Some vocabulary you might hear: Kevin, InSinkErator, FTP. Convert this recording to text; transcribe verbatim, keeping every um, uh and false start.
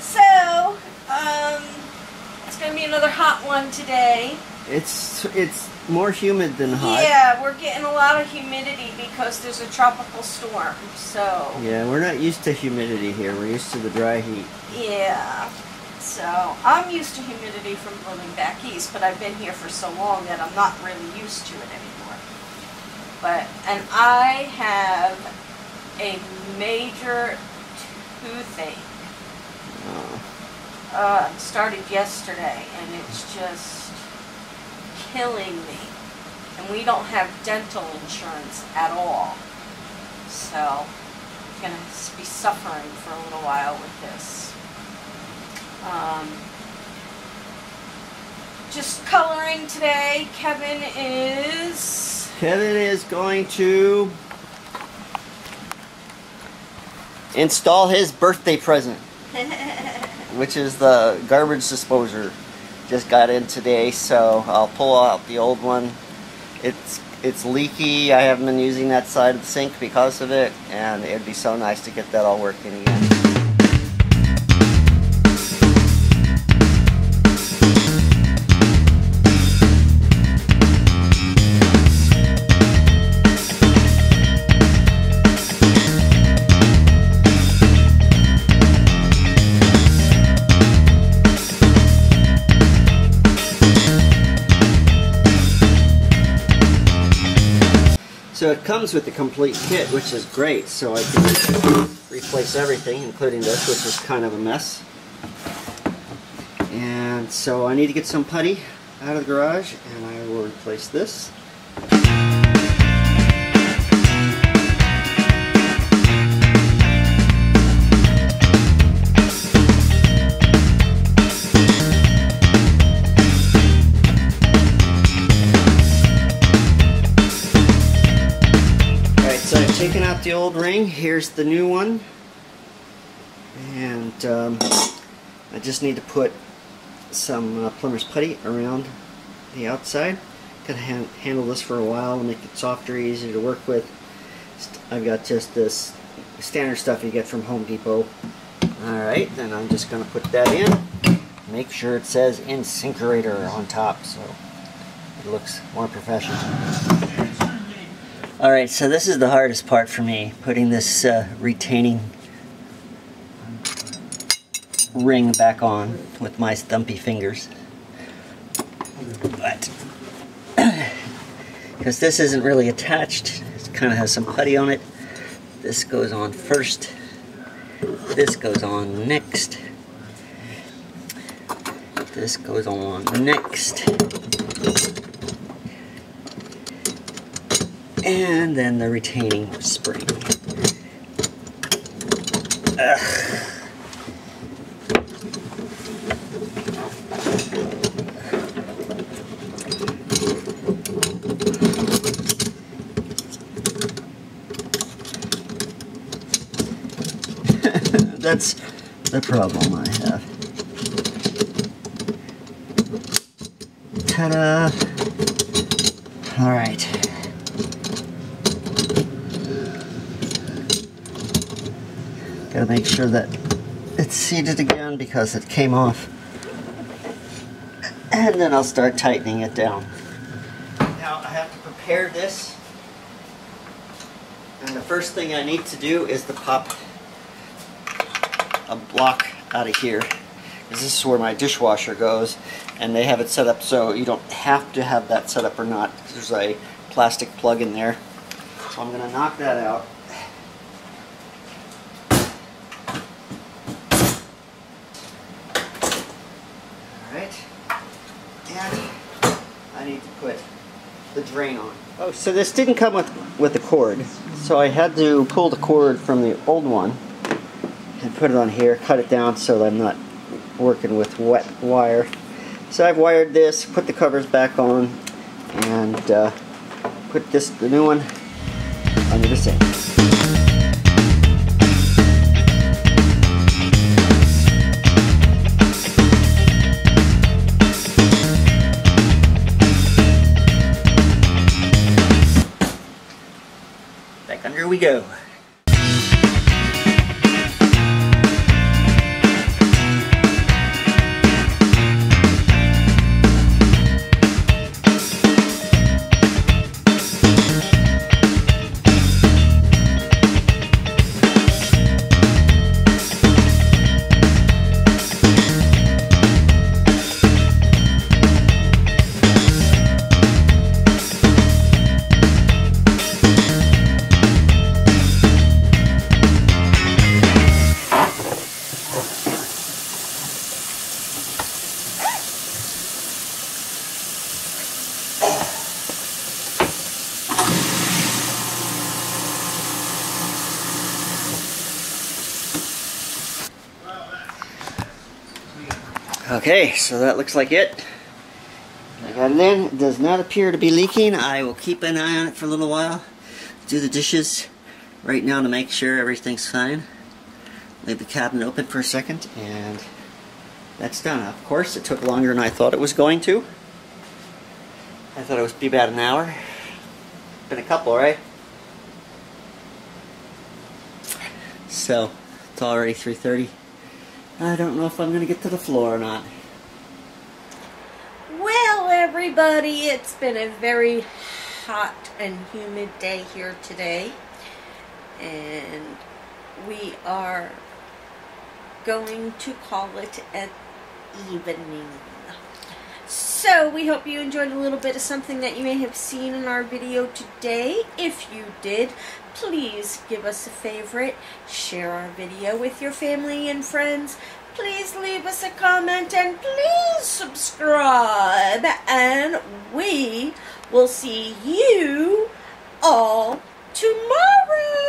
So, um, it's going to be another hot one today. It's it's more humid than hot. Yeah, we're getting a lot of humidity because there's a tropical storm, so... Yeah, we're not used to humidity here. We're used to the dry heat. Yeah. So, I'm used to humidity from living back east, but I've been here for so long that I'm not really used to it anymore. But, and I have a major toothache. Oh. Uh, it started yesterday, and it's just... killing me, and we don't have dental insurance at all, so I'm going to be suffering for a little while with this. Um, just coloring today. Kevin is... Kevin is going to install his birthday present, which is the garbage disposer. Just got in today, so I'll pull out the old one. It's it's leaky. I haven't been using that side of the sink because of it, and it'd be so nice to get that all working again. So it comes with the complete kit, which is great, so I can replace everything, including this, which is kind of a mess. And so I need to get some putty out of the garage, and I will replace this. Taking out the old ring, here's the new one, and um, I just need to put some uh, plumber's putty around the outside. Gonna ha handle this for a while, make it softer, easier to work with. I've got just this standard stuff you get from Home Depot. Alright, then I'm just gonna put that in. Make sure it says InSinkErator on top so it looks more professional. Alright, so this is the hardest part for me, putting this uh, retaining ring back on with my stumpy fingers. But, because this isn't really attached, it kind of has some putty on it. This goes on first, this goes on next, this goes on next. And then the retaining spring. That's the problem I have. Ta-da! All right. Gotta make sure that it's seated again because it came off. And then I'll start tightening it down. Now I have to prepare this. And the first thing I need to do is to pop a block out of here. Because this is where my dishwasher goes. And they have it set up so you don't have to have that set up or not. There's a plastic plug in there. So I'm gonna knock that out. The drain on. Oh, so this didn't come with with a cord, so I had to pull the cord from the old one and put it on here, cut it down so that I'm not working with wet wire. So I've wired this, put the covers back on, and uh, put this the new one under the sink. Under we go. Okay, so that looks like it. I got it in. It does not appear to be leaking. I will keep an eye on it for a little while. Do the dishes right now to make sure everything's fine. Leave the cabinet open for a second, and that's done. Of course, it took longer than I thought it was going to. I thought it would be about an hour. Been a couple, right? So, it's already three thirty. I don't know if I'm going to get to the floor or not. Well, everybody, it's been a very hot and humid day here today. And we are going to call it an evening. So, we hope you enjoyed a little bit of something that you may have seen in our video today. If you did, please give us a favorite, share our video with your family and friends, please leave us a comment, and please subscribe, and we will see you all tomorrow.